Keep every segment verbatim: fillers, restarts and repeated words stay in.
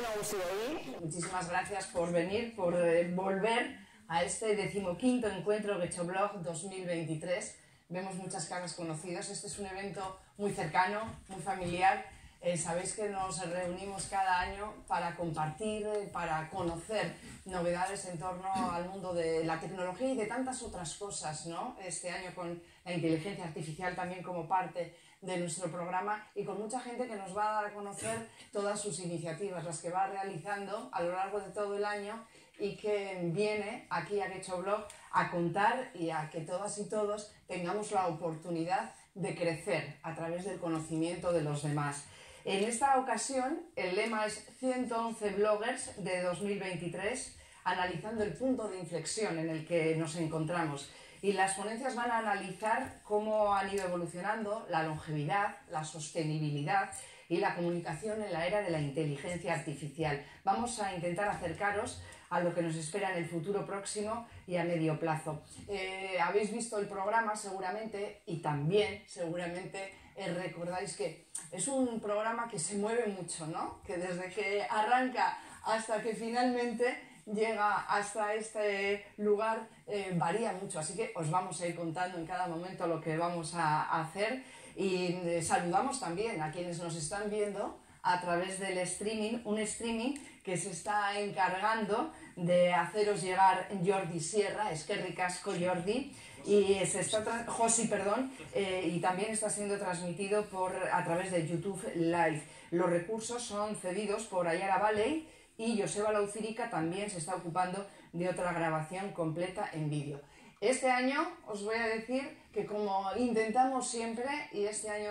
Egun on guztioi. Muchísimas gracias por venir, por eh, volver a este decimoquinto encuentro Getxoblog dos mil veintitrés. Vemos muchas caras conocidas. Este es un evento muy cercano, muy familiar. Eh, sabéis que nos reunimos cada año para compartir, eh, para conocer novedades en torno al mundo de la tecnología y de tantas otras cosas, ¿no? Este año con la inteligencia artificial también como parte de nuestro programa y con mucha gente que nos va a dar a conocer todas sus iniciativas, las que va realizando a lo largo de todo el año y que viene aquí a Getxoblog a contar y a que todas y todos tengamos la oportunidad de crecer a través del conocimiento de los demás. En esta ocasión el lema es ciento once bloggers de dos mil veintitrés, analizando el punto de inflexión en el que nos encontramos. Y las ponencias van a analizar cómo han ido evolucionando la longevidad, la sostenibilidad y la comunicación en la era de la inteligencia artificial. Vamos a intentar acercaros a lo que nos espera en el futuro próximo y a medio plazo. Eh, habéis visto el programa seguramente y también seguramente eh, recordáis que es un programa que se mueve mucho, ¿no? Que desde que arranca hasta que finalmente llega hasta este lugar, eh, varía mucho, así que os vamos a ir contando en cada momento lo que vamos a hacer y eh, saludamos también a quienes nos están viendo a través del streaming, un streaming que se está encargando de haceros llegar Jordi Sierra, es que ricasco Jordi, y se está Josi, perdón, eh, y también está siendo transmitido por, a través de YouTube Live. Los recursos son cedidos por Ayala Valley y Joseba Lauzirika también se está ocupando de otra grabación completa en vídeo. Este año os voy a decir que, como intentamos siempre, y este año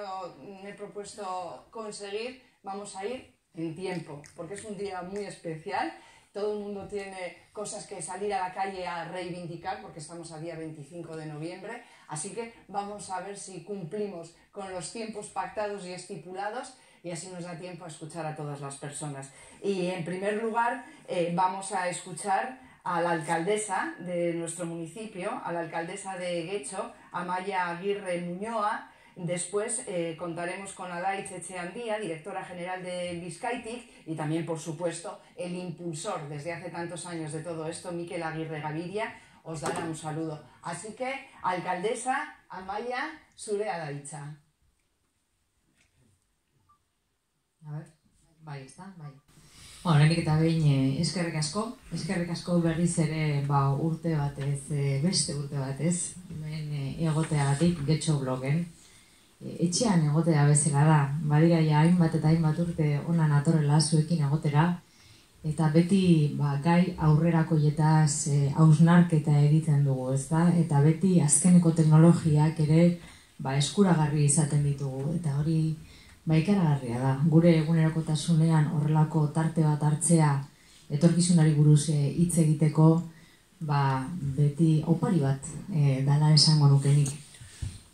me he propuesto conseguir, vamos a ir en tiempo, porque es un día muy especial. Todo el mundo tiene cosas que salir a la calle a reivindicar, porque estamos a día veinticinco de noviembre, así que vamos a ver si cumplimos con los tiempos pactados y estipulados, y así nos da tiempo a escuchar a todas las personas. Y en primer lugar eh, vamos a escuchar a la alcaldesa de nuestro municipio, a la alcaldesa de Getxo, Amaia Aguirre Muñoa. Después eh, contaremos con Alaitz Etxeandia, directora general de BiscayTIK, y también, por supuesto, el impulsor desde hace tantos años de todo esto, Mikel Agirre Gabiria, os dará un saludo. Así que, alcaldesa Amaia, zure alaitza. A ver, bai, ez da, bai. Bueno, lehenik eta behin eh, eskerrik asko, eskerrik asko berriz ere ba, urte batez, eh, beste urte batez, hemen eh, egoteagatik Getxoblogen. Eh, etxean egotea bezala da, badira ja hainbat eta hainbat urte ona natorrela zuekin egotera, eta beti ba, gai aurrerakoietaz eh, hausnarketa egiten dugu, ez da? Eta beti azkeneko teknologiak ere ba, eskuragarri izaten ditugu, eta hori ba, ikaragarria da, gure egunerokotasunean horrelako tarte bat hartzea etorkizunari buruz hitz e, egiteko, ba, beti opari bat e, dala esango nukenik.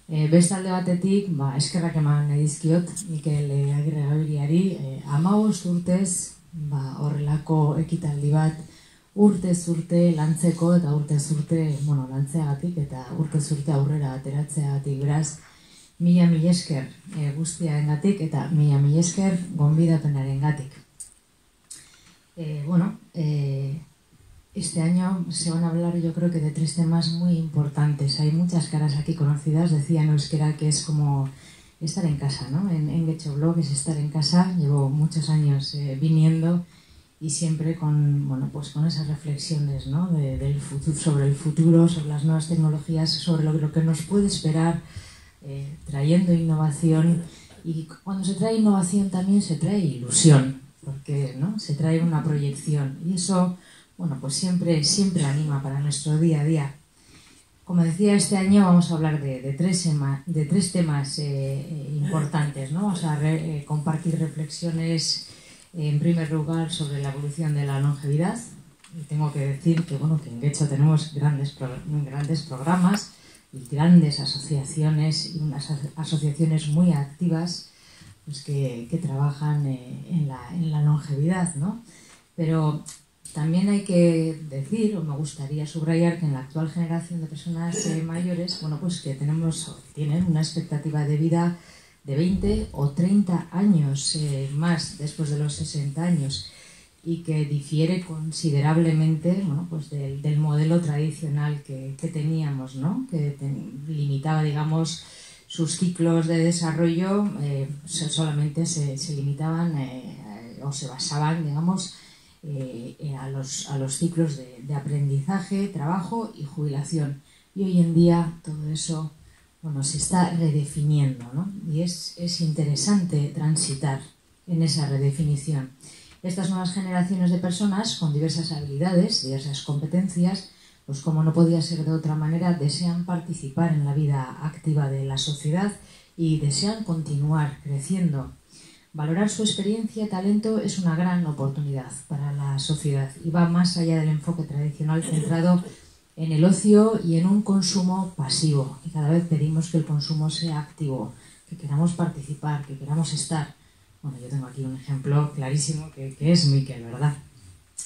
E, bestalde batetik, ba, eskerrak eman edizkiot Mikel e, Agirre Gabiriari, e, hamabost urtez ba, horrelako ekitaldi bat urtez urte lantzeko eta urtez urte bueno, lantzeagatik eta urtez urte aurrera ateratzeagatik, beraz, mila mila esker e, guztiarengatik eta mila mila esker gonbidapenarengatik. Eh, bueno, eh, este año se van a hablar, yo creo que de tres temas muy importantes. Hay muchas caras aquí conocidas, decía en euskera que es como estar en casa, ¿no? En, en Getxoblog es estar en casa, llevo muchos años eh, viniendo y siempre con, bueno, pues con esas reflexiones, ¿no? De, del futuro, sobre el futuro, sobre las nuevas tecnologías, sobre lo, lo que nos puede esperar. Eh, trayendo innovación, y cuando se trae innovación también se trae ilusión, porque ¿no? se trae una proyección y eso, bueno, pues siempre, siempre anima para nuestro día a día. Como decía, este año vamos a hablar de, de, tres, de tres temas eh, importantes, ¿no? Vamos a re, eh, compartir reflexiones, eh, en primer lugar, sobre la evolución de la longevidad. Y tengo que decir que, bueno, que en Getxo tenemos grandes, pro, grandes programas, grandes asociaciones y unas aso asociaciones muy activas pues que, que trabajan eh, en, la, en la longevidad, ¿no? Pero también hay que decir, o me gustaría subrayar, que en la actual generación de personas eh, mayores, bueno, pues que tenemos o tienen una expectativa de vida de veinte o treinta años eh, más después de los sesenta años. y que difiere considerablemente, bueno, pues del, del modelo tradicional que, que teníamos, ¿no? Que ten, limitaba, digamos, sus ciclos de desarrollo, eh, solamente se, se limitaban eh, o se basaban, digamos, eh, eh, a, los, a los ciclos de, de aprendizaje, trabajo y jubilación. Y hoy en día todo eso, bueno, se está redefiniendo, ¿no? Y es, es interesante transitar en esa redefinición. Estas nuevas generaciones de personas con diversas habilidades, diversas competencias, pues como no podía ser de otra manera, desean participar en la vida activa de la sociedad y desean continuar creciendo. Valorar su experiencia y talento es una gran oportunidad para la sociedad y va más allá del enfoque tradicional centrado en el ocio y en un consumo pasivo. Y cada vez pedimos que el consumo sea activo, que queramos participar, que queramos estar. Bueno, yo tengo aquí un ejemplo clarísimo que, que es Mikel, ¿verdad?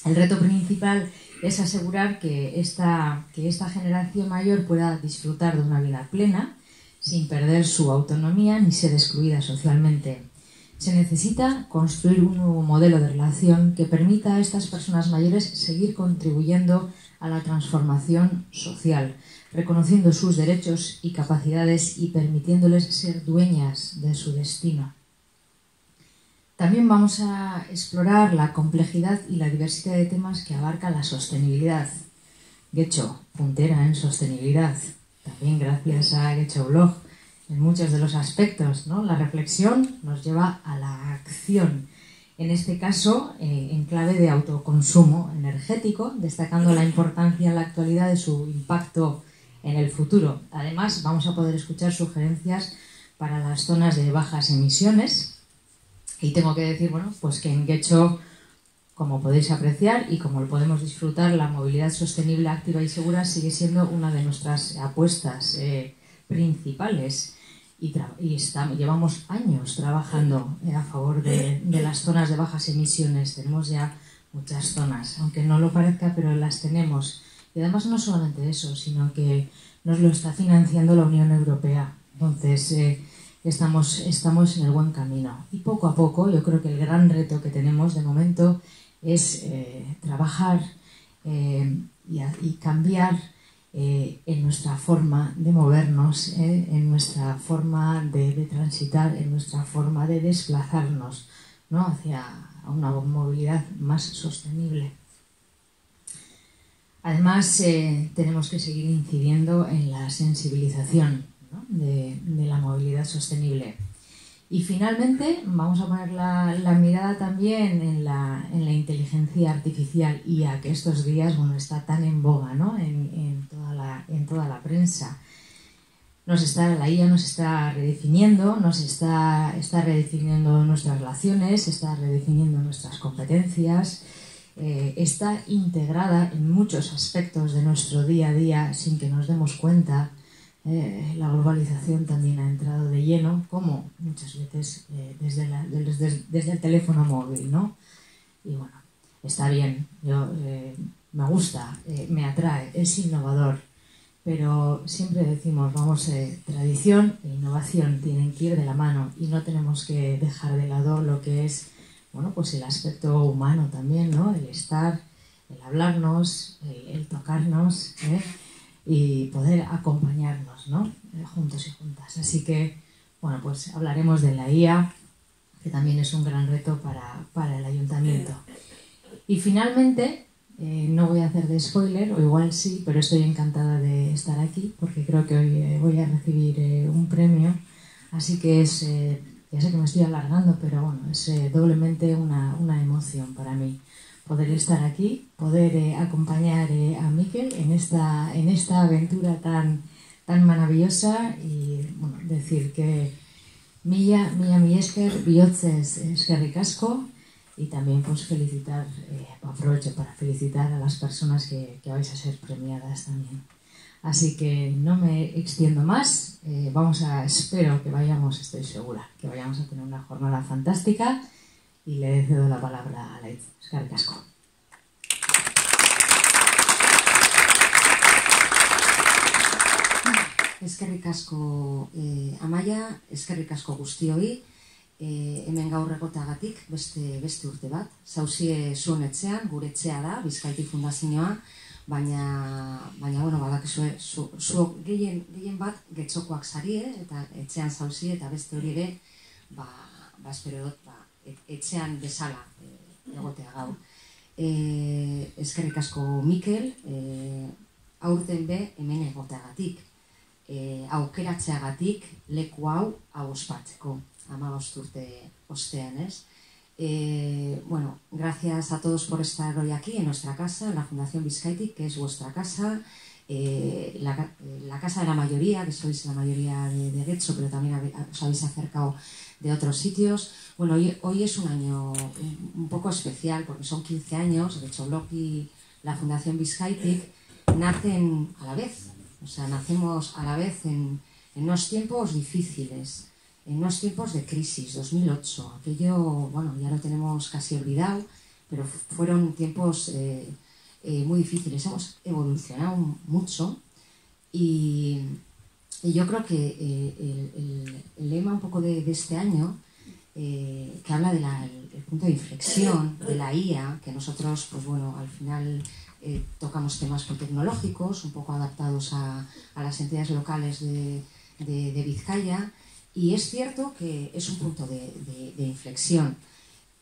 El reto principal es asegurar que esta, que esta generación mayor pueda disfrutar de una vida plena, sin perder su autonomía ni ser excluida socialmente. Se necesita construir un nuevo modelo de relación que permita a estas personas mayores seguir contribuyendo a la transformación social, reconociendo sus derechos y capacidades y permitiéndoles ser dueñas de su destino. También vamos a explorar la complejidad y la diversidad de temas que abarca la sostenibilidad. Getxo, puntera en sostenibilidad, también gracias a Getxoblog, en muchos de los aspectos, ¿no? La reflexión nos lleva a la acción, en este caso eh, en clave de autoconsumo energético, destacando la importancia en la actualidad de su impacto en el futuro. Además, vamos a poder escuchar sugerencias para las zonas de bajas emisiones. Y tengo que decir, bueno, pues que en Getxo, como podéis apreciar y como lo podemos disfrutar, la movilidad sostenible, activa y segura sigue siendo una de nuestras apuestas eh, principales. Y, y estamos, llevamos años trabajando eh, a favor de, de las zonas de bajas emisiones. Tenemos ya muchas zonas, aunque no lo parezca, pero las tenemos. Y además no solamente eso, sino que nos lo está financiando la Unión Europea. Entonces... Eh, Estamos, estamos en el buen camino y poco a poco yo creo que el gran reto que tenemos de momento es eh, trabajar eh, y, a, y cambiar eh, en nuestra forma de movernos, eh, en nuestra forma de, de transitar, en nuestra forma de desplazarnos, ¿no? Hacia una movilidad más sostenible. Además eh, tenemos que seguir incidiendo en la sensibilización, ¿no? De, de la movilidad sostenible. Y finalmente vamos a poner la, la mirada también en la, en la inteligencia artificial, I A, que estos días, bueno, está tan en boga, ¿no? en, en, toda la, en toda la prensa. Nos está, la I A nos está redefiniendo, nos está, está redefiniendo nuestras relaciones, está redefiniendo nuestras competencias, eh, está integrada en muchos aspectos de nuestro día a día sin que nos demos cuenta. Eh, la globalización también ha entrado de lleno, como muchas veces eh, desde, la, desde, desde el teléfono móvil, ¿no? Y bueno, está bien, yo, eh, me gusta, eh, me atrae, es innovador, pero siempre decimos, vamos, eh, tradición e innovación tienen que ir de la mano y no tenemos que dejar de lado lo que es, bueno, pues el aspecto humano también, ¿no? El estar, el hablarnos, el, el tocarnos, ¿eh? Y poder acompañarnos, ¿no? Juntos y juntas. Así que, bueno, pues hablaremos de la I A, que también es un gran reto para, para el ayuntamiento. Y finalmente, eh, no voy a hacer de spoiler, o igual sí, pero estoy encantada de estar aquí, porque creo que hoy eh, voy a recibir eh, un premio, así que es, eh, ya sé que me estoy alargando, pero bueno, es eh, doblemente una, una emoción para mí. Poder estar aquí, poder eh, acompañar eh, a Mikel en esta, en esta aventura tan, tan maravillosa y bueno, decir que mila, mila, mi esker, bihotzez eskerrik asko y también pues felicitar, eh, aprovecho para felicitar a las personas que, que vais a ser premiadas también. Así que no me extiendo más, eh, vamos a, espero que vayamos, estoy segura, que vayamos a tener una jornada fantástica. Y le cedo la palabra a Alaitz. Eskerrik asko. Eskerrik asko eh, Amaia, eskerrik asko guztioi. e, hemen gaurreko tagatik beste, beste urte bat. Zauzie zuen etxean, gure etxea da, BiscayTIK fundazioa, baina, baina, bueno, badakizue, zu, zu gehien, gehien bat getxokoak zarie, eta etxean zauzie, eta beste hori ere, ba, ba espero dut, ba, et, etxean bezala e, egotea gaur. E, eskerrik asko Mikel, e, aurten be hemen egoteagatik, e, aukeratzeagatik leku hau hau ospatzeko, hamabost urte ostean, ez? Eh, bueno, gracias a todos por estar hoy aquí en nuestra casa, en la Fundación BiscayTIK, que es vuestra casa, eh, la, la casa de la mayoría, que sois la mayoría de, de Getxo, pero también os habéis acercado de otros sitios. Bueno, hoy, hoy es un año un poco especial porque son quince años, Getxoblog y la Fundación BiscayTIK nacen a la vez, o sea, nacemos a la vez en, en unos tiempos difíciles. En unos tiempos de crisis, dos mil ocho, aquello, bueno, ya lo tenemos casi olvidado, pero fueron tiempos eh, eh, muy difíciles. Hemos evolucionado mucho y, y yo creo que eh, el, el, el lema un poco de, de este año, eh, que habla del de punto de inflexión, de la I A, que nosotros, pues bueno, al final eh, tocamos temas tecnológicos, un poco adaptados a, a las entidades locales de, de, de Vizcaya. Y es cierto que es un punto de, de, de inflexión,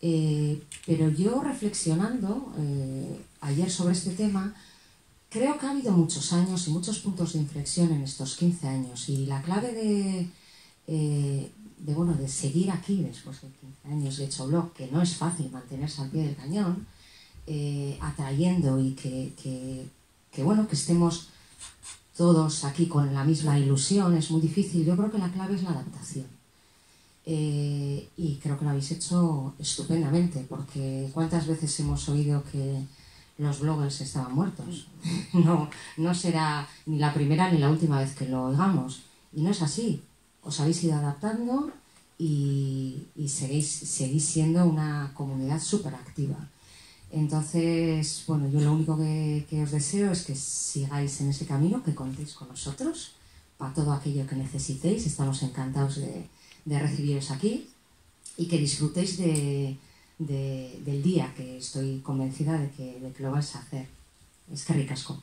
eh, pero yo reflexionando eh, ayer sobre este tema, creo que ha habido muchos años y muchos puntos de inflexión en estos quince años, y la clave de, eh, de, bueno, de seguir aquí después de quince años de Getxoblog, que no es fácil mantenerse al pie del cañón, eh, atrayendo y que, que, que, bueno, que estemos todos aquí con la misma ilusión, es muy difícil. Yo creo que la clave es la adaptación. Eh, y creo que lo habéis hecho estupendamente, porque ¿cuántas veces hemos oído que los bloggers estaban muertos? No, no será ni la primera ni la última vez que lo oigamos. Y no es así. Os habéis ido adaptando y, y seguís, seguís siendo una comunidad súper activa. Entonces, bueno, yo lo único que, que os deseo es que sigáis en ese camino, que contéis con nosotros para todo aquello que necesitéis. Estamos encantados de, de recibiros aquí y que disfrutéis de, de, del día, que estoy convencida de que, de que lo vais a hacer. Eskerrik asko.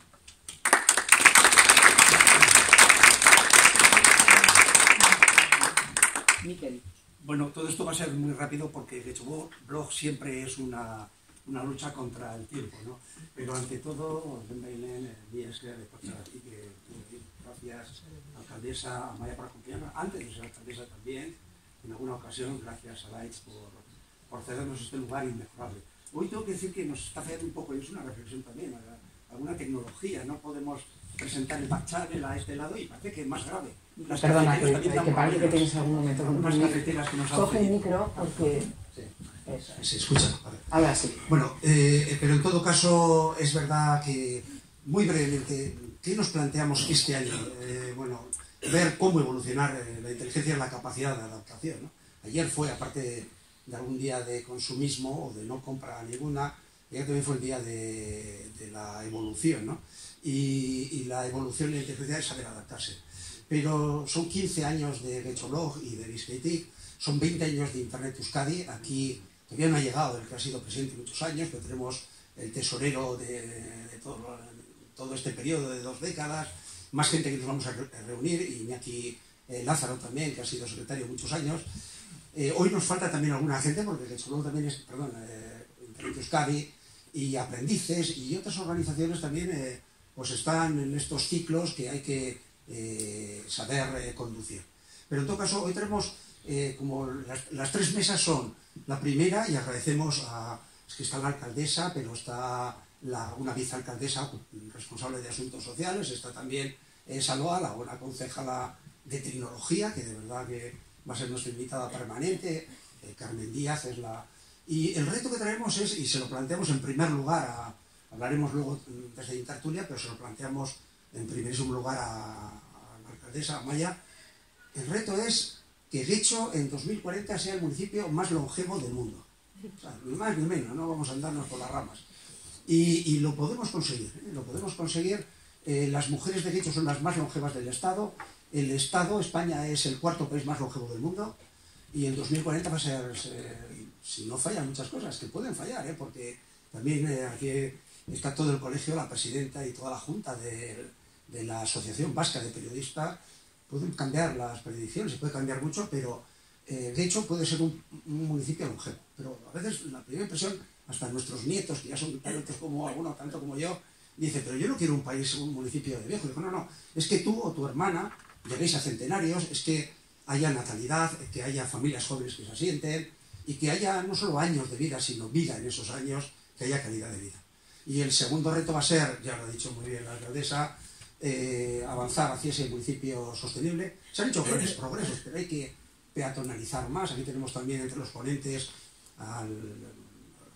Mikel. Bueno, todo esto va a ser muy rápido porque Getxoblog siempre es una... una lucha contra el tiempo, ¿no? Pero ante todo, Belén, Díaz, gracias, alcaldesa Amaia, por acompañarnos, antes de ser alcaldesa también, en alguna ocasión, gracias a Alaitz por, por cedernos este lugar inmejorable. Hoy tengo que decir que nos está haciendo un poco, y es una reflexión también, ¿verdad? Alguna tecnología, no podemos presentar el backchannel a este lado y parece que es más grave. Las Perdona, que, que, que parece que tienes algún momento. Algunas cafeteras que nos han coge el micro porque... Sí. Eso. Se escucha. Vale. Ahora sí. Bueno, eh, pero en todo caso es verdad que, muy brevemente, ¿qué nos planteamos este año? Eh, bueno, ver cómo evolucionar la inteligencia y la capacidad de adaptación, ¿no? Ayer fue, aparte de algún día de consumismo o de no compra ninguna, ayer también fue el día de, de la evolución, ¿no? Y, y la evolución de la inteligencia es saber adaptarse. Pero son quince años de Getxoblog y de BiscayTIK, son veinte años de Internet Euskadi. Aquí todavía no ha llegado el que ha sido presidente muchos años, pero tenemos el tesorero de, de, todo, de todo este periodo de dos décadas, más gente que nos vamos a reunir, y Iñaki eh, Lázaro también, que ha sido secretario muchos años. Eh, hoy nos falta también alguna gente, porque Getxoblog también es, perdón, eh, Internet Euskadi y Aprendices y otras organizaciones también eh, pues están en estos ciclos que hay que eh, saber eh, conducir. Pero en todo caso, hoy tenemos... Eh, como las, las tres mesas son la primera, y agradecemos a... Es que está la alcaldesa, pero está la, una vicealcaldesa responsable de asuntos sociales, está también eh, Saloa, la buena concejala de tecnología, que de verdad que va a ser nuestra invitada permanente, eh, Carmen Díaz es la... Y el reto que traemos es, y se lo planteamos en primer lugar, a, hablaremos luego desde Intertulia, pero se lo planteamos en primerísimo lugar a, a la alcaldesa Amaia, el reto es... que Getxo en dos mil cuarenta sea el municipio más longevo del mundo. O sea, ni más ni menos, no vamos a andarnos por las ramas. Y, y lo podemos conseguir, ¿eh? Lo podemos conseguir. Eh, las mujeres de Getxo son las más longevas del Estado. El Estado, España, es el cuarto país más longevo del mundo. y en dos mil cuarenta va a ser, eh, si no fallan muchas cosas, que pueden fallar, ¿eh? Porque también eh, aquí está todo el colegio, la presidenta y toda la junta de, de la Asociación Vasca de Periodistas, pueden cambiar las predicciones, se puede cambiar mucho, pero eh, de hecho puede ser un, un municipio longevo. Pero a veces la primera impresión, hasta nuestros nietos, que ya son tantos como algunos, tanto como yo, dice, pero yo no quiero un país, un municipio de viejo. Digo, no, no, es que tú o tu hermana lleguéis a centenarios, es que haya natalidad, que haya familias jóvenes que se asienten y que haya no solo años de vida, sino vida en esos años, que haya calidad de vida. Y el segundo reto va a ser, ya lo ha dicho muy bien la alcaldesa, eh, avanzar hacia ese municipio sostenible. Se han hecho grandes progresos, pero hay que peatonalizar más. Aquí tenemos también entre los ponentes al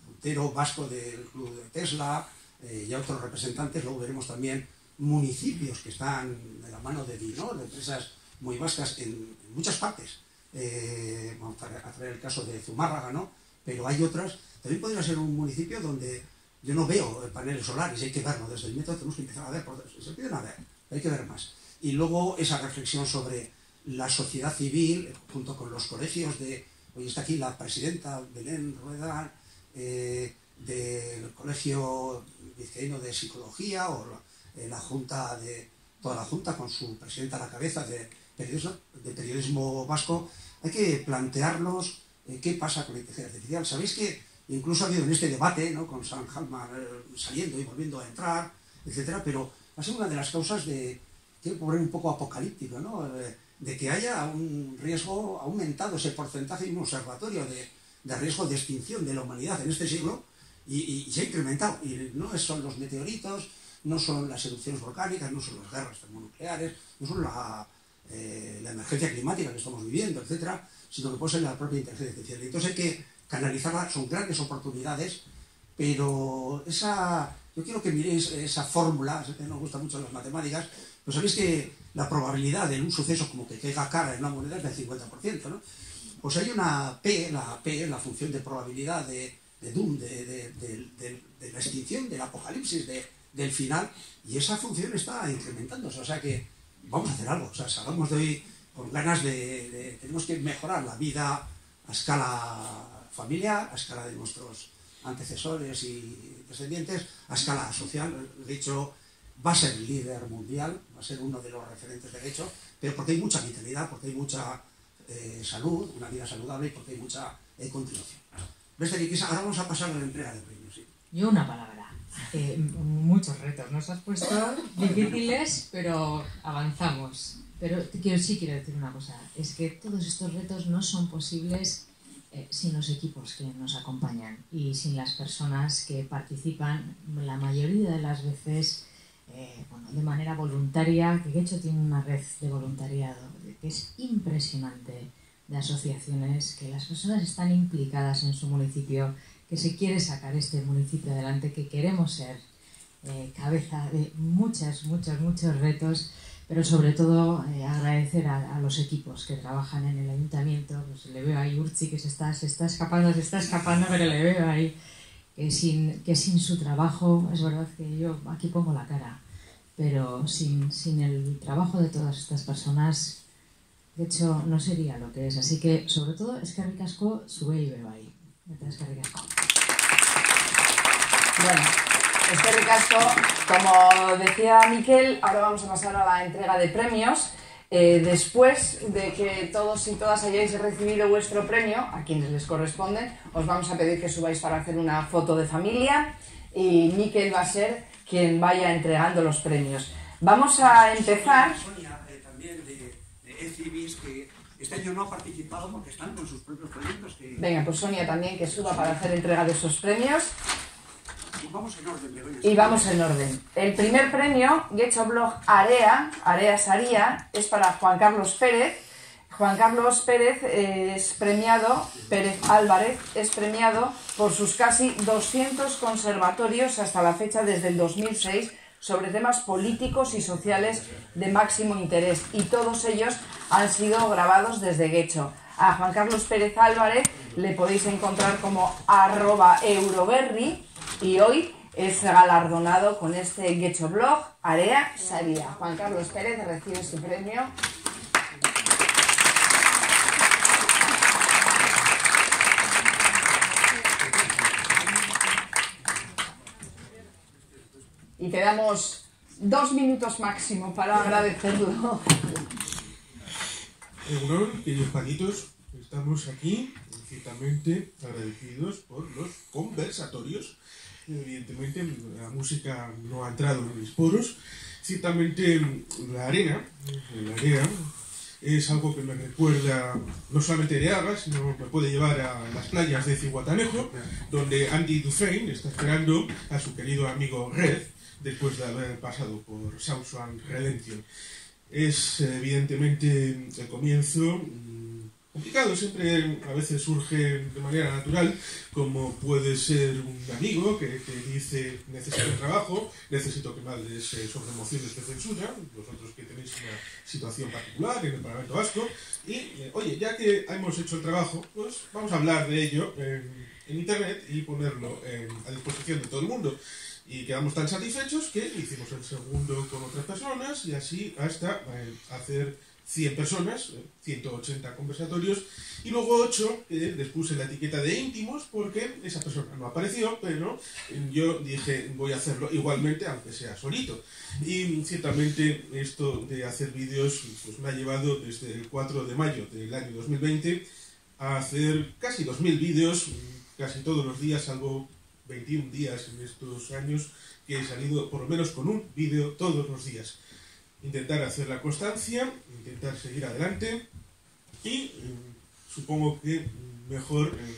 juntero vasco del club de Tesla, Eh, y a otros representantes. Luego veremos también municipios que están de la mano de Dinor, de empresas muy vascas en, en muchas partes. Eh, vamos a traer el caso de Zumárraga, ¿no? Pero hay otras. También podría ser un municipio donde yo no veo paneles solares, hay que verlo desde el metro, tenemos que empezar a ver, se piden a ver, hay que ver más. Y luego esa reflexión sobre la sociedad civil, junto con los colegios de... Hoy está aquí la presidenta Belén Rueda, eh, del Colegio Vizcaíno de Psicología, o la, eh, la Junta de toda la Junta con su presidenta a la cabeza de periodismo, de periodismo vasco. Hay que plantearnos eh, qué pasa con la inteligencia artificial. Sabéis que incluso ha habido en este debate, ¿no?, con San Halman eh, saliendo y volviendo a entrar, etcétera, pero ha sido una de las causas de, quiero poner un poco apocalíptico, ¿no?, eh, de que haya un riesgo aumentado, ese porcentaje, y un observatorio de, de riesgo de extinción de la humanidad en este siglo. Y, y se ha incrementado, y no son los meteoritos, no son las erupciones volcánicas, no son las guerras termonucleares, no son la, eh, la emergencia climática que estamos viviendo, etcétera, sino que puede ser la propia inteligencia artificial. Entonces hay que canalizarla, son grandes oportunidades, pero esa, yo quiero que miréis esa fórmula, sé que nos gustan mucho las matemáticas, pero sabéis que la probabilidad de un suceso como que caiga cara en una moneda es del cincuenta por ciento, ¿no? Pues hay una P, la P, la función de probabilidad de de doom, de, de, de, de, de la extinción, del apocalipsis, de, del final, y esa función está incrementándose, o sea que vamos a hacer algo, o sea, salgamos de hoy con ganas de, de... Tenemos que mejorar la vida a escala familiar, a escala de nuestros antecesores y descendientes, a escala social. De hecho, va a ser líder mundial, va a ser uno de los referentes de Getxo, pero porque hay mucha vitalidad, porque hay mucha eh, salud, una vida saludable, y porque hay mucha eh, continuación. Ahora vamos a pasar a la entrega de premios. ¿Sí? Y una palabra. Eh, muchos retos nos has puesto, difíciles, pero avanzamos. Pero yo sí quiero decir una cosa, es que todos estos retos no son posibles eh, sin los equipos que nos acompañan y sin las personas que participan, la mayoría de las veces, eh, bueno, de manera voluntaria, que Getxo tiene una red de voluntariado que es impresionante, de asociaciones, que las personas están implicadas en su municipio, que se quiere sacar este municipio adelante, que queremos ser eh, cabeza de muchas, muchos, muchos retos, pero sobre todo eh, agradecer a, a los equipos que trabajan en el ayuntamiento. Pues le veo ahí Urtzi que se está, se está escapando, se está escapando, pero le veo ahí que sin, que sin su trabajo, es verdad que yo aquí pongo la cara, pero sin, sin el trabajo de todas estas personas, de hecho, no sería lo que es. Así que, sobre todo, eskerrik asko, zuei y beba ahí. Eskerrik asko. Bueno, eskerrik asko, como decía Mikel, ahora vamos a pasar a la entrega de premios. Eh, después de que todos y todas hayáis recibido vuestro premio, a quienes les corresponde, os vamos a pedir que subáis para hacer una foto de familia y Mikel va a ser quien vaya entregando los premios. Vamos a empezar... que este año no ha participado porque están con sus propios proyectos. Que... Venga, pues Sonia también, que suba para hacer entrega de esos premios. Y vamos en orden. Y vamos en orden. El primer premio, Getxoblog Area, Area Saria, es para Juan Carlos Pérez. Juan Carlos Pérez es premiado, Pérez Álvarez es premiado por sus casi doscientos conservatorios hasta la fecha desde el dos mil seis, sobre temas políticos y sociales de máximo interés, y todos ellos han sido grabados desde Getxo. A Juan Carlos Pérez Álvarez le podéis encontrar como arroba euroberri y hoy es galardonado con este Getxoblog Area Saria. Juan Carlos Pérez recibe su premio. y te damos dos minutos máximo para agradecerlo. Egunon, queridos paquitos, estamos aquí infinitamente agradecidos por los conversatorios. Evidentemente la música no ha entrado en mis poros. Ciertamente la arena, la arena es algo que me recuerda no solamente de Arras, sino me puede llevar a las playas de Zihuatanejo, donde Andy Dufresne está esperando a su querido amigo Red después de haber pasado por Shawshank Redemption. Es evidentemente el comienzo complicado, siempre a veces surge de manera natural, como puede ser un amigo que te dice necesito trabajo, necesito que me hables eh, sobre mociones de censura, vosotros que tenéis una situación particular en el Parlamento Vasco, y eh, oye, ya que hemos hecho el trabajo, pues vamos a hablar de ello eh, en internet y ponerlo eh, a disposición de todo el mundo. Y quedamos tan satisfechos que hicimos el segundo con otras personas y así hasta eh, hacer cien personas, ciento ochenta conversatorios, y luego ocho eh, les puse la etiqueta de íntimos porque esa persona no apareció, pero yo dije voy a hacerlo igualmente, aunque sea solito. Y ciertamente esto de hacer vídeos pues me ha llevado desde el cuatro de mayo del año dos mil veinte a hacer casi dos mil vídeos, casi todos los días, salvo veintiún días en estos años, que he salido por lo menos con un vídeo todos los días. Intentar hacer la constancia, intentar seguir adelante y eh, supongo que mejor, eh,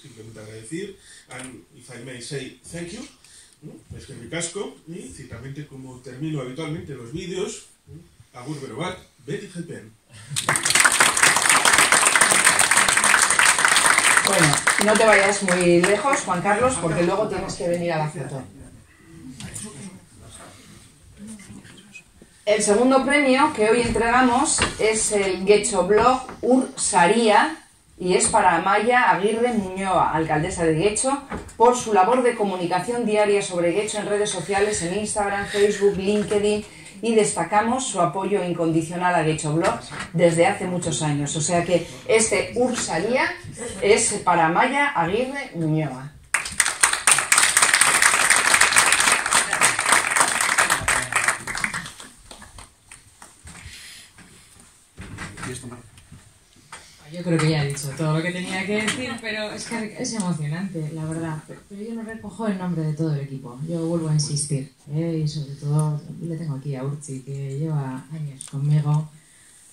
simplemente agradecer, and if I may say thank you, ¿no? Es que me casco y ciertamente como termino habitualmente los vídeos, ¿no? Agur bero bat, beti jepen. Bueno, no te vayas muy lejos, Juan Carlos, porque luego tienes que venir a la foto. El segundo premio que hoy entregamos es el Getxoblog Ur Saria y es para Amaia Aguirre Muñoa, alcaldesa de Getxo, por su labor de comunicación diaria sobre Getxo en redes sociales, en Instagram, Facebook, LinkedIn, y destacamos su apoyo incondicional a Getxoblog desde hace muchos años. O sea que este Ur Saria es para Amaia Aguirre Muñoa. Yo creo que ya he dicho todo lo que tenía que decir, pero es que es emocionante, la verdad. Pero yo no recojo el nombre de todo el equipo, yo vuelvo a insistir, ¿eh? Y sobre todo le tengo aquí a Urtzi, que lleva años conmigo,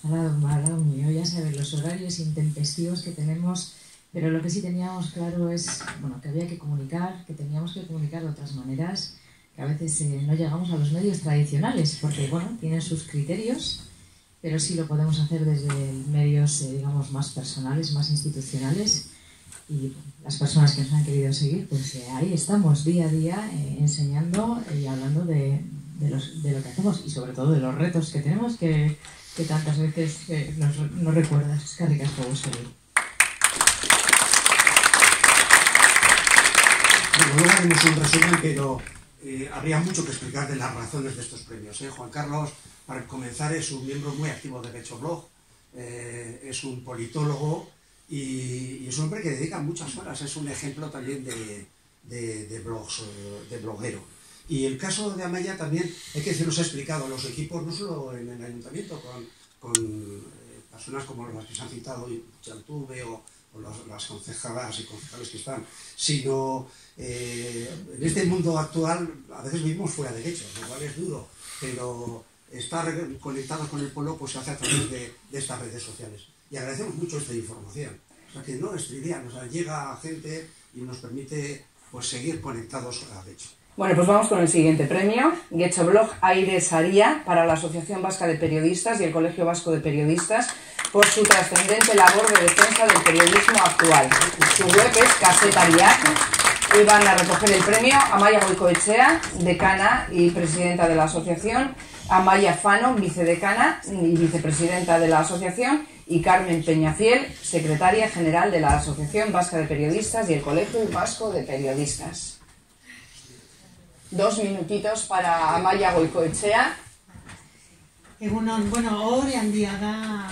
al lado, al lado mío, ya sabes los horarios intempestivos que tenemos, pero lo que sí teníamos claro es bueno, que había que comunicar, que teníamos que comunicar de otras maneras, que a veces eh, no llegamos a los medios tradicionales, porque bueno, tienen sus criterios, pero sí lo podemos hacer desde medios, eh, digamos, más personales, más institucionales. Y bueno, las personas que nos han querido seguir, pues eh, ahí estamos día a día eh, enseñando y hablando de, de, los, de lo que hacemos y sobre todo de los retos que tenemos que, que tantas veces eh, nos, nos recuerdas. Es que ricas podemos seguir. Bueno, luego haremos un resumen, pero eh, habría mucho que explicar de las razones de estos premios, ¿eh? Juan Carlos, para comenzar, es un miembro muy activo de Getxoblog, eh, es un politólogo y, y es un hombre que dedica muchas horas, es un ejemplo también de, de, de, blogs, de bloguero. Y el caso de Amaia también, hay que decirnos, ha explicado a los equipos, no solo en el ayuntamiento, con, con personas como las que se han citado hoy, Chantube o, o las, las concejadas y concejales que están, sino eh, en este mundo actual a veces vivimos fuera de Getxo, lo cual es duro, pero estar conectados con el pueblo pues se hace a través de, de estas redes sociales. Y agradecemos mucho esta información. O sea que no es trivial, o sea, llega gente y nos permite pues seguir conectados a Getxo. Bueno, pues vamos con el siguiente premio, Getxoblog Aire Saria, para la Asociación Vasca de Periodistas y el Colegio Vasco de Periodistas, por su trascendente labor de defensa del periodismo actual. Su web es Caseta punto eus. Hoy van a recoger el premio Amaia Goikoetxea, decana y presidenta de la asociación, Amaia Fano, vicedecana y vicepresidenta de la asociación, y Carmen Peñafiel, secretaria general de la Asociación Vasca de Periodistas y el Colegio Vasco de Periodistas. Dos minutitos para Amaia Goikoetxea. Egunon, bueno, hori handia da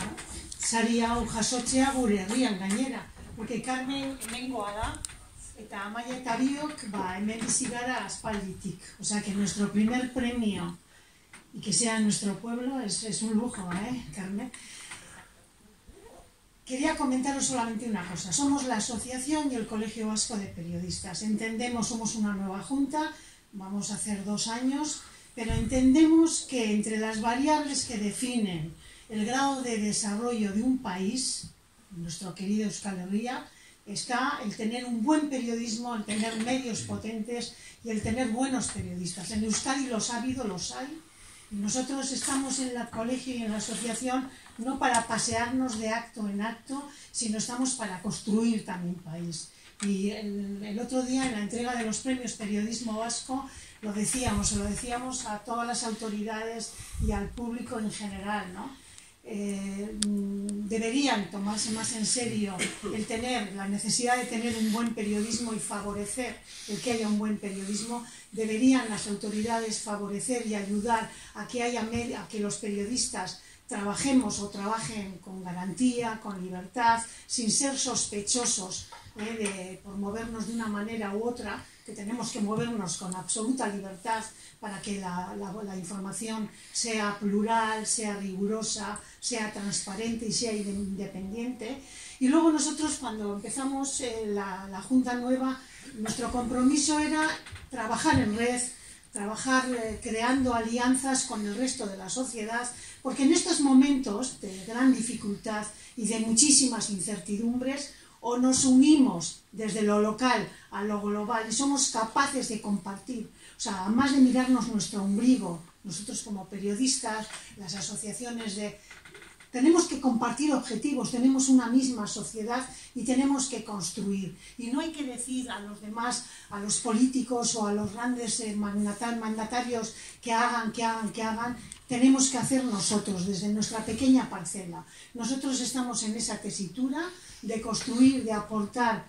sari hau jasotzea gure herrian gainera, porque Carmen hemengoa da. Eta Amaia eta biok, ba, hemen bizi gara aspalditik. O sea, que nuestro primer premio y que sea en nuestro pueblo es, es un lujo, ¿eh, Carmen? Quería comentaros solamente una cosa. Somos la Asociación y el Colegio Vasco de Periodistas. Entendemos, somos una nueva junta, vamos a hacer dos años, pero entendemos que entre las variables que definen el grado de desarrollo de un país, nuestro querido Euskal Herria, está el tener un buen periodismo, el tener medios potentes y el tener buenos periodistas. En Euskadi los ha habido, los hay. Nosotros estamos en el colegio y en la asociación no para pasearnos de acto en acto, sino estamos para construir también país. Y el, el otro día en la entrega de los premios Periodismo Vasco lo decíamos, lo decíamos a todas las autoridades y al público en general, ¿no? Eh, deberían tomarse más en serio el tener, la necesidad de tener un buen periodismo y favorecer el que haya un buen periodismo. Deberían las autoridades favorecer y ayudar a que haya a que los periodistas trabajemos o trabajen con garantía, con libertad, sin ser sospechosos eh, de, por movernos de una manera u otra, que tenemos que movernos con absoluta libertad para que la, la, la información sea plural, sea rigurosa, sea transparente y sea independiente. Y luego nosotros cuando empezamos eh, la, la Junta Nueva, nuestro compromiso era trabajar en red, trabajar eh, creando alianzas con el resto de la sociedad, porque en estos momentos de gran dificultad y de muchísimas incertidumbres, o nos unimos desde lo local a lo global y somos capaces de compartir, o sea, además de mirarnos nuestro ombligo, nosotros como periodistas, las asociaciones de... Tenemos que compartir objetivos, tenemos una misma sociedad y tenemos que construir. Y no hay que decir a los demás, a los políticos o a los grandes mandatarios que hagan, que hagan, que hagan. Tenemos que hacer nosotros, desde nuestra pequeña parcela. Nosotros estamos en esa tesitura de construir, de aportar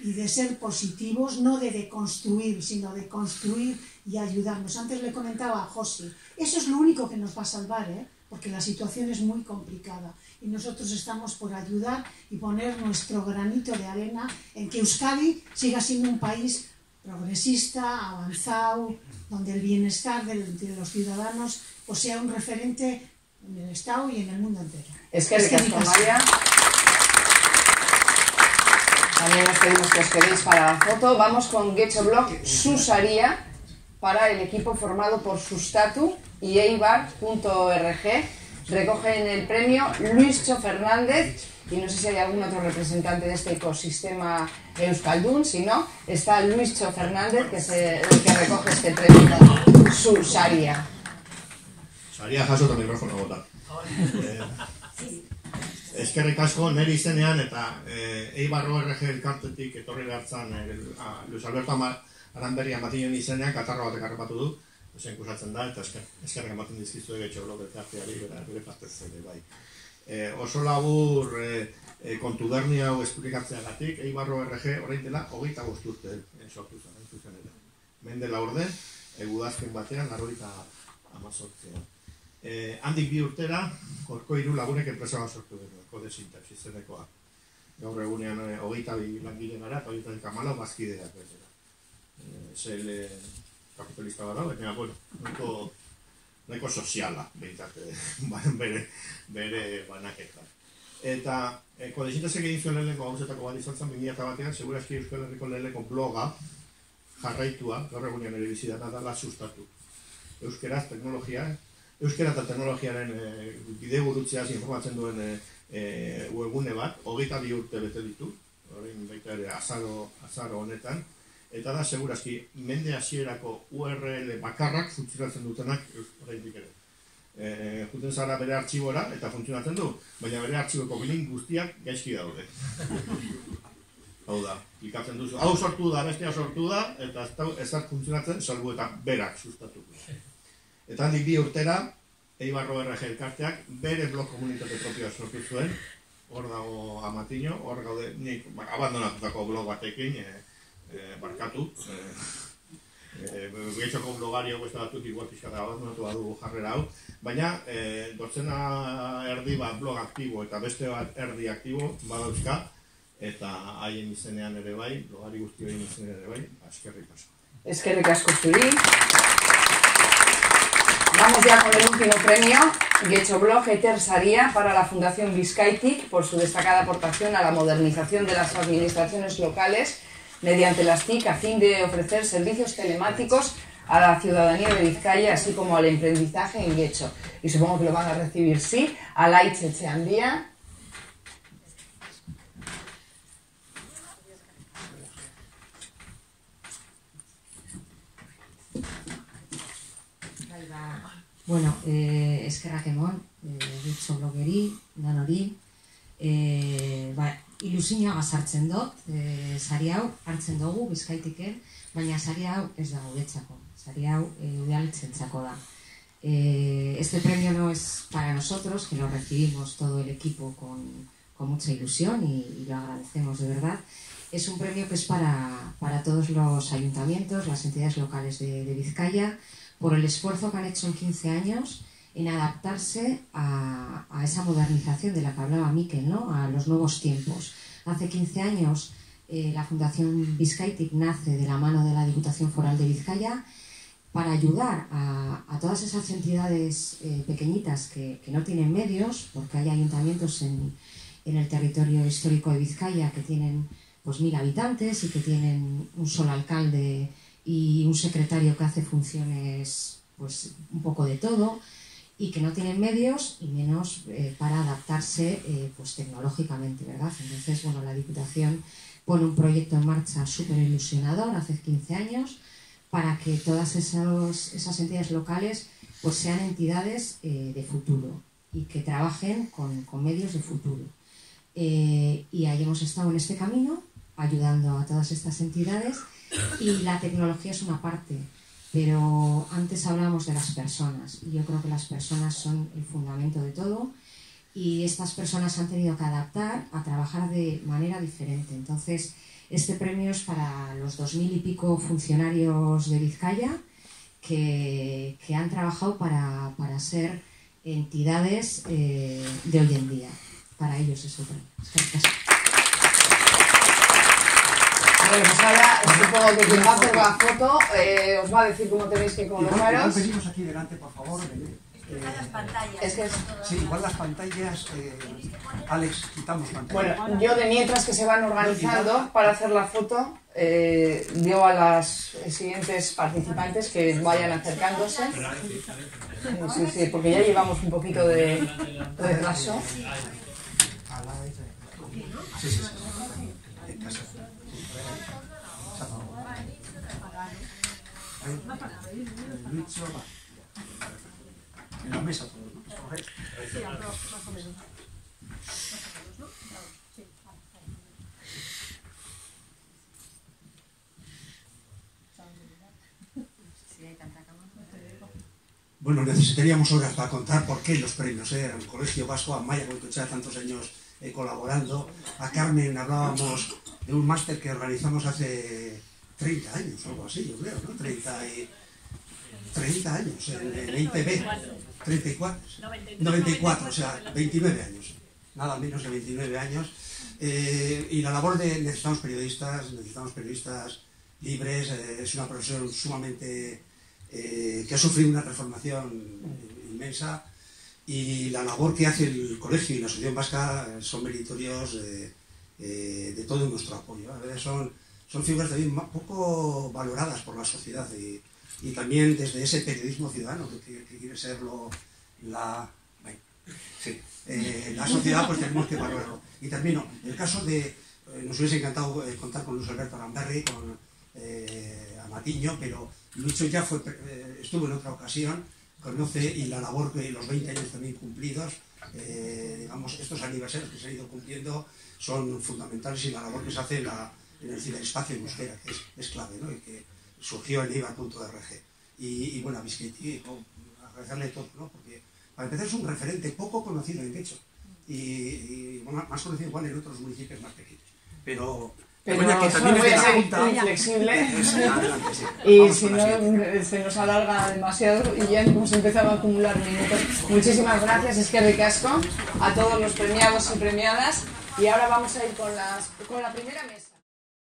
y de ser positivos, no de deconstruir, sino de construir y ayudarnos. Antes le comentaba a José, eso es lo único que nos va a salvar, ¿eh? Porque la situación es muy complicada y nosotros estamos por ayudar y poner nuestro granito de arena en que Euskadi siga siendo un país progresista, avanzado, donde el bienestar de los ciudadanos pues sea un referente en el Estado y en el mundo entero. Es que es Amaia. También os pedimos que os quedéis para la foto. Vamos con Getxoblog, Susaría, para el equipo formado por Sustatu y Eibar punto org. Recogen el premio Luis Cho Fernández y no sé si hay algún otro representante de este ecosistema euskaldun, si no, está Luis Cho Fernández, que es el que recoge este premio Susaría. Saria jasota mikrofona bota. Eskerrik asko, nire izenean eta Eibar punto org elkartetik etorri gartzan Luis Alberto Aranberri amatinen izenean katarro batek harrapatu du. Osean kusatzen da, eta eskerrik amaten dizkizu egetxo bloketarteari, bere partez zede bai. Oso labur kontu berni hau esplikatzea gatik, Eibar punto org horrein dela hogeita bosturte sortu zen, zuzenera. Mendela orde, egudazken batean, larroita amazortzea. Handik bi urtera, horko hiru lagunek enpresa bat sortu genuen, kode sintaxi zenekoa. Gaur egunean hogeita bi langile gara, eta hogeita kamala bazkideak bezera. Zel... kapitalista gara, baina, bueno, neko soziala, bere banaketa. Eta, kodexintazek egin zuen lehenko hauzetako bat izan zen, bi mila batean, segurazki Euskal Herriko lehenko bloga jarraitua, gaur egunean ere bizidana dala Sustatu. Euskaraz, teknologia, euskara eta teknologiaren bide gurutzeaz informatzen duen webune bat, hogeita bi urte bete ditu, horrein baita ere azaro honetan, eta da, segurazki, mende hasierako U R L bakarrak funtzionatzen dutenak horretik ere. Juten zara bere artxibora eta funtzionatzen du, baina bere artxiboko bilin guztiak gaizki daude. Hau da, klikatzen duzu, hau sortu da, bestea sortu da, eta ez da funtzionatzen, salbu eta berak sustatuko. Eta handik bi urtera, Eibar punto org elkarteak bere blog komunitate propioa sortu zuen, hor dago Amatino, hor gaude, nik abandonatutako blog batekin, barkatu, getxoko blogari hau ez da batuk igual pixkata abandonatu badugu jarrera hau, baina dotzena erdi bat blog aktibo eta beste bat erdi aktibo badauzka eta haien izenean ere bai, blogari guztioen izenean ere bai, eskerrik asko. Eskerrik asko zuri. Vamos ya con el último premio, Getxoblog Eter Saria para la Fundación BiscayTIK por su destacada aportación a la modernización de las administraciones locales mediante las T I C a fin de ofrecer servicios telemáticos a la ciudadanía de Vizcaya, así como al emprendizaje en Getxo. Y supongo que lo van a recibir, sí, Alaitz Etxeandia. Bueno, eh, eskerrak emon, Getxoblogeri, dan hori, eh, ba, ilusioa sartzen dut, eh, sari hau hartzen dugu Bizkaitiken, baina sari hau ez da guretzako, sari hau eh, udaletxentzako da. Eh, este premio no es para nosotros, que lo recibimos todo el equipo con, con mucha ilusión y, y lo agradecemos de verdad. Es un premio que es para, para todos los ayuntamientos, las entidades locales de, de Vizcaya, por el esfuerzo que han hecho en quince años en adaptarse a, a esa modernización de la que hablaba Mikel, ¿no? A los nuevos tiempos. Hace quince años eh, la Fundación BiscayTIK nace de la mano de la Diputación Foral de Vizcaya para ayudar a, a todas esas entidades eh, pequeñitas que, que no tienen medios, porque hay ayuntamientos en, en el territorio histórico de Vizcaya que tienen pues, mil habitantes y que tienen un solo alcalde y un secretario que hace funciones pues un poco de todo y que no tienen medios y menos eh, para adaptarse eh, pues tecnológicamente, ¿verdad? Entonces, bueno, la Diputación pone un proyecto en marcha súper ilusionador hace quince años para que todas esos, esas entidades locales pues sean entidades eh, de futuro y que trabajen con, con medios de futuro. Eh, y ahí hemos estado en este camino ayudando a todas estas entidades. Y la tecnología es una parte, pero antes hablábamos de las personas y yo creo que las personas son el fundamento de todo y estas personas han tenido que adaptar a trabajar de manera diferente. Entonces, este premio es para los dos mil y pico funcionarios de Vizcaya que, que han trabajado para, para ser entidades eh, de hoy en día. Para ellos es el premio. Bueno, pues ahora supongo que quien va a hacer la foto eh, os va a decir cómo tenéis que colocaros. Venimos aquí delante, por favor. Eh, eh, las pantallas. Es que es... Sí, igual las pantallas. Eh, Alex, quitamos pantallas. Bueno, yo de mientras que se van organizando para hacer la foto, eh, digo a las siguientes participantes que vayan acercándose. Sí, sí, porque ya llevamos un poquito de retraso. Sí, sí, sí. En la mesa, bueno, necesitaríamos horas para contar por qué los premios eran eh, el Colegio Vasco, a Amaia Goikoetxea tantos años eh, colaborando, a Carmen hablábamos de un máster que organizamos hace treinta años, algo así, yo creo, ¿no? treinta, y treinta años, en I T B, treinta y cuatro, noventa y cuatro, o sea, veintinueve años, nada menos de veintinueve años. Eh, y la labor de necesitamos periodistas, necesitamos periodistas libres, eh, es una profesión sumamente, eh, que ha sufrido una transformación inmensa, y la labor que hace el colegio y la Asociación Vasca son meritorios eh, eh, de todo nuestro apoyo. A veces son Son figuras también poco valoradas por la sociedad y, y también desde ese periodismo ciudadano que, que quiere ser lo, la, bueno, sí, eh, la sociedad, pues tenemos que valorarlo. Y termino, el caso de, eh, nos hubiese encantado eh, contar con Luis Alberto Arambarri, con eh, Amatiño, pero Lucho ya fue, eh, estuvo en otra ocasión, conoce y la labor que los veinte años también cumplidos, eh, digamos, estos aniversarios que se han ido cumpliendo son fundamentales y la labor que se hace en la... en el ciberespacio en euskera, que es, es clave, ¿no? Y que surgió en Eibar punto org. Y, y bueno, a BiscayTIK, oh, agradecerle todo, ¿no? Porque para empezar es un referente poco conocido en Getxo, y, y bueno, más conocido igual en otros municipios más pequeños. Pero, pero bueno, que también es inflexible, y si no se nos alarga demasiado y ya hemos empezado a acumular minutos. Muchísimas gracias, Eskerrik Asko, a todos los premiados y premiadas. Y ahora vamos a ir con, las, con la primera mesa.